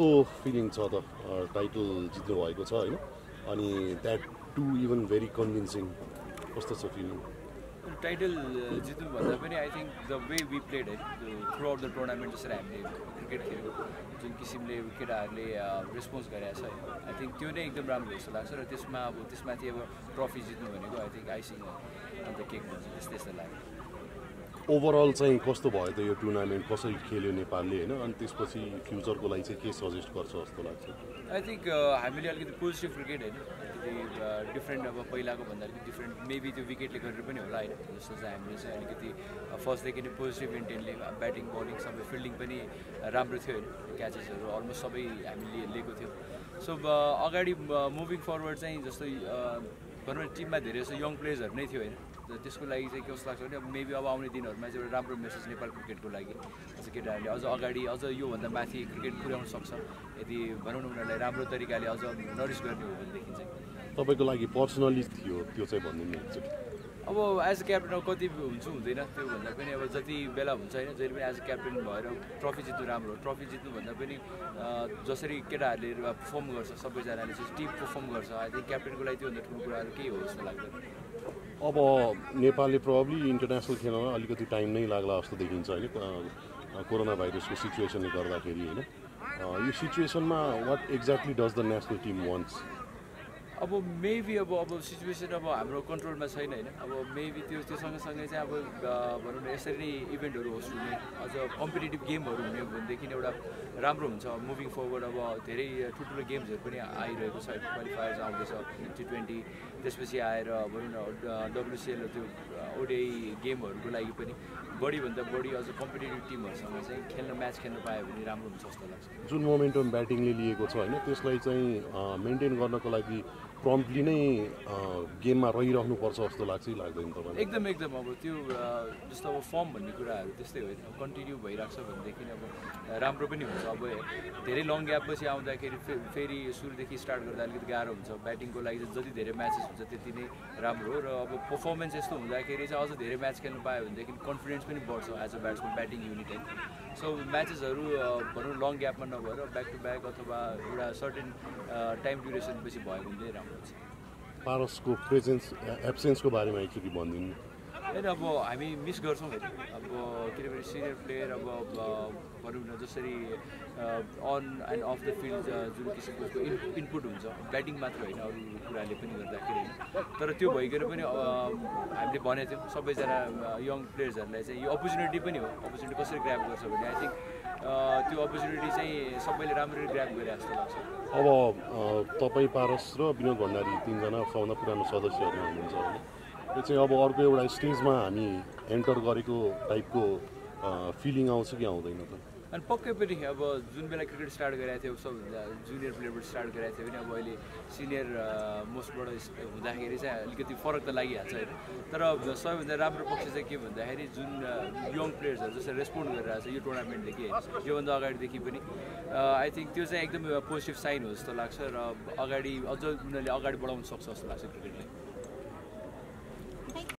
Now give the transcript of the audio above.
यस्तो फिलिङ छ त टाइटल जित्नु भएको छ हैन अनि that two even very convincing कस्तो छ फिलिङ टाइटल जित्नु भन्दा पनि I think the way we played it throughout the tournament जसरी हामीले क्रिकेट खेल्यौ जुन किसिमले विकेटहरुले रिस्पोन्स गरेछ आई थिंक त्यो नै एकदम राम्रो जस्तो लाग्छ र त्यसमा अब त्यसमाथि अब ट्रफी जित्नु भनेको I think icing on the cake हुन्छ त्यस्तै लाग्यो ओभरअल चाहिँ कस्तो भयो त यो टुर्नामेन्ट कसरी खेल्यो नेपालले हैन अनि त्यसपछि फ्युचरको लागि चाहिँ के सजेस्ट गर्छ जस्तो लाग्छ आई थिंक हामीले अलिकति पोजिटिभ क्रिकेट हैन डिफरेन्ट अब पहिलाको भन्दा अलिकति डिफरेन्ट मेबी त्यो विकेटले गरेर पनि होला हैन जस्तो चाहिँ हामीले चाहिँ अलिकति फर्स्टदेखि नै पोजिटिभ इन्टेन्टले ब्याटिङ बलिङ सबै फिल्डिङ पनि राम्रो थियो हैन क्याचेसहरु अलमोस्ट सबै हामीले लिएको थियो सो अगाडि मुभिङ फरवर्ड चाहिँ जस्तो भनौँ टिममा धेरै जस्तो यङ प्लेयर्सहरु नै थियो हैन त्यसको लागि चाहिँ के लाग्छ भने अब मेबी अब आउने दिनहरुमा चाहिँ एउटा राम्रो मेसेज नेपाल क्रिकेटको लागि अझ केटाहरुले अझ अगाडि अझ यो भन्दा माथि क्रिकेट पुर्याउन सक्छ यदि भनौँ न उनीहरुलाई राम्रो तरिकाले अझ नरिस गर्ने हो भनेदेखि चाहिँ तपाईको लागि पर्सनली थियो त्यो चाहिँ भन्दिनु हुन्छ अब एज अ क्याप्टन अब कति हुन्छ हुँदैन त्यो भन्दा पनि अब जति बेला हुन्छ हैन जहिले पनि एज अ क्याप्टन भएर ट्रफी जित्नु राम्रो हो ट्रफी जित्नु भन्दा पनि जसरी केटाहरुले परफर्म गर्छ सबैजनाले चाहिँ टिम परफर्म गर्छ आई थिंक क्याप्टनको लागि त्यो भन्दा ठूलो कुराहरु के हो जस्तो लाग्दैन अब नेपालले प्रोबब्ली इन्टरनेशनल खेल्न अलिकति टाइम नै लाग्ला जस्तो देखिन्छ हैन कोरोना भाइरसको सिचुएसनले गर्दाखेरि हैन यो सिचुएसनमा what exactly does the national team wants अब मेबी अब सिचुएसन अब हाम्रो कन्ट्रोलमा छैन हैन अब मेबी त्यो सँगसँगै चाहिँ अब भनौँ न यसरी नै इभेन्टहरु होस्ट हुने अझ कम्पिटिटिभ गेमहरु हुने भनेदेखि एउटा राम्रो हुन्छ मुभिङ फरवर्ड अब धेरै ठुल्ठुलो गेम्सहरु पनि आइरहेको छ क्वालिफायर्स आउँदैछ T20 त्यसपछि आएर भनौँ न WCL त्यो ODI गेमहरुको लागि पनि बढीभन्दा बढी अझ कम्पिटिटिभ टिमहरुसँग चाहिँ खेल्न म्याच खेल्न पाए भने राम्रो हुन्छ जस्तो लाग्छ जुन मोमेन्टम ब्याटिङले लिएको छ हैन त्यसलाई चाहिँ मेन्टेन गर्नको लागि प्रम्प्टली नै गेममा रहिरहनुपर्छ जस्तो लाग्दैन तपाईलाई एकदम अब त्यो जस्तो अब फर्म भन्ने कुराहरु त्यस्तै हो कन्टिन्यू भइराख्छ भनेदेखि अब राम्रो पनि हुन्छ अब धेरै लङ ग्याप पछि आउँदाखेरि फेरि सुरुदेखि स्टार्ट गर्दा अलिकति गाह्रो हुन्छ ब्याटिङको लागि जति धेरै म्याचेस हुन्छ त्यति नै राम्रो हो र अब परफर्मेन्स यस्तो हुँदाखेरि चाहिँ अझ धेरै म्याच खेल्न पायो भनेदेखि कन्फिडेन्स पनि बढ्छ as a batsman batting unit हैन सो म्याचेसहरु भनौँ लङ ग्यापमा नभएर ब्याक टु ब्याक अथवा एउटा सर्टेन टाइम ड्युरेसन पछि भएको हुँदै राम्रो पारसको प्रेजेन्स एब्सेन्सको बारेमा एकचोटी भनिदिनु हैन अब हामी मिस गर्छौं अब किनभने सिनियर प्लेयर अब भनौँ न जसरी on and of the field जुन किसिमको इनपुट हुन्छ ब्याटिङ मात्र होइन अरू कुराले पनि गर्दाखेरि तर त्यो भइगेर पनि हामीले भनेको थियौँ सबैजना यङ प्लेयर्सहरुलाई चाहिँ यो अपर्च्युनिटी पनि हो अपर्च्युनिटी कसरी ग्र्याब गर्छ भने आई थिंक त्यो अपर्च्युनिटी चाहिँ सबैले राम्ररी ग्र्याब गरे जस्तो लाग्छ अब तपाई पारस र विनोद भण्डारी तीनजना सबभन्दा पुरानो सदस्यहरु हुनुहुन्छ हैन यो चाहिँ अब अर्को एउटा स्टेजमा हामी एन्टर गरेको टाइपको फिलिङ आउँछ कि आउँदैन त अनि पक्कै पनि अब जुन बेला क्रिकेट स्टार्ट गरेको थियो सबभन्दा जुनियर प्लेयरबाट स्टार्ट गरेको थियो भने अब अहिले सिनियर मोस्टबाट हुँदाखेरि चाहिँ अलिकति फरक त लागिहाल्छ हैन तर सबैभन्दा राम्रो पक्ष चाहिँ के भन्दाखेरि जुन यङ प्लेयर्सहरु जसले रेस्पोन्ड गरिरहेछ यो टुर्नामेन्टदेखि योभन्दा अगाडिदेखि पनि आई थिंक त्यो चाहिँ एकदम पोजिटिभ साइन हो जस्तो लाग्छ र अगाडि अझ उनीहरूले अगाडि बढाउन सक्छ जस्तो लाग्छ क्रिकेटलाई